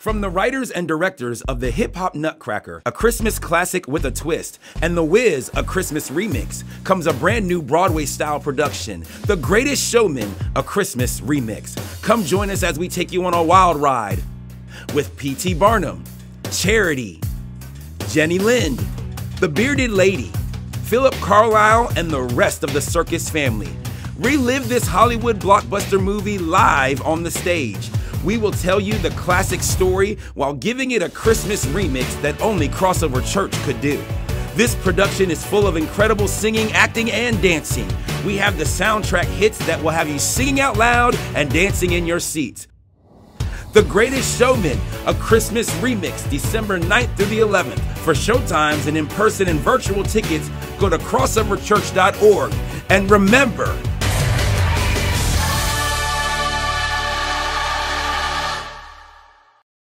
From the writers and directors of The Hip Hop Nutcracker, a Christmas classic with a twist, and The Wiz, a Christmas remix, comes a brand new Broadway-style production, The Greatest Showman, a Christmas remix. Come join us as we take you on a wild ride with P.T. Barnum, Charity, Jenny Lind, The Bearded Lady, Philip Carlisle, and the rest of the circus family. Relive this Hollywood blockbuster movie live on the stage. We will tell you the classic story while giving it a Christmas remix that only Crossover Church could do. This production is full of incredible singing, acting, and dancing. We have the soundtrack hits that will have you singing out loud and dancing in your seats. The Greatest Showman, a Christmas remix, December 9th through the 11th. For showtimes and in-person and virtual tickets, go to crossoverchurch.org. And remember,